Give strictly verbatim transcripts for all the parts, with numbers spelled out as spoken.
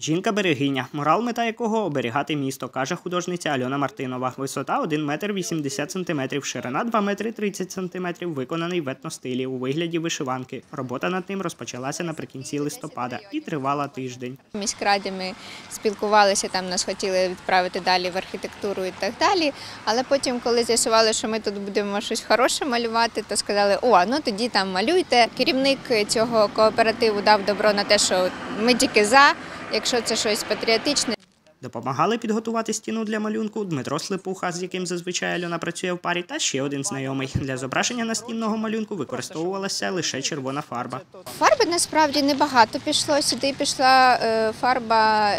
Жінка-берегиня, мурал, мета якого – оберігати місто, каже художниця Альона Мартинова. Висота – один метр вісімдесят сантиметрів, ширина – два метри тридцять сантиметрів, виконаний в етностилі у вигляді вишиванки. Робота над ним розпочалася наприкінці листопада і тривала тиждень. В міськраді ми спілкувалися, там нас хотіли відправити далі в архітектуру і так далі, але потім, коли з'ясували, що ми тут будемо щось хороше малювати, то сказали, о, ну тоді там малюйте. Керівник цього кооперативу дав добро на те, що ми тільки за, якщо це щось патріотичне. Допомагали підготувати стіну для малюнку Дмитро Слипуха, з яким зазвичай Альона працює в парі, та ще один знайомий. Для зображення настінного малюнку використовувалася лише червона фарба. Фарби насправді небагато пішло. Сюди пішла фарба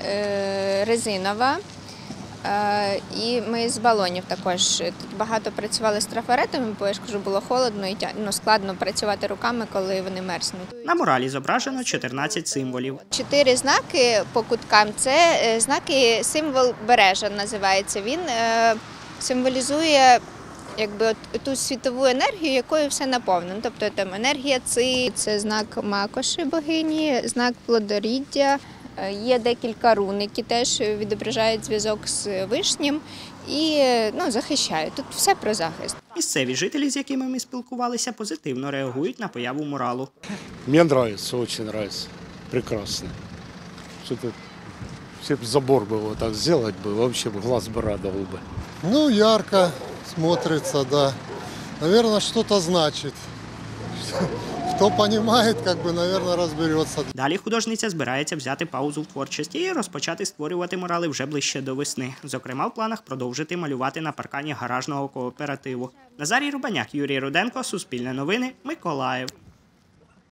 резинова. І ми з балонів також. Тут багато працювали з трафаретами, бо, я ж кажу, було холодно і ну, складно працювати руками, коли вони мерзнуть. На муралі зображено чотирнадцять символів. Чотири знаки по куткам – це знаки, символ бережа називається. Він символізує якби ту світову енергію, якою все наповнено. Тобто там енергія ци, це знак Макоші богині, знак плодоріддя. Є декілька рун, які теж відображають зв'язок з вишнім і ну, захищають. Тут все про захист. Місцеві жителі, з якими ми спілкувалися, позитивно реагують на появу муралу. Мені подобається, дуже подобається. Прекрасно. Все б забор би так зробити, взагалі глаз би радував би. Ну, ярко, смотриться, да. Наверное, щось значить. Хто розуміє, мабуть, розбереться. Далі художниця збирається взяти паузу в творчості і розпочати створювати мурали вже ближче до весни. Зокрема, в планах продовжити малювати на паркані гаражного кооперативу. Назарій Рубаняк, Юрій Руденко, Суспільне новини, Миколаїв.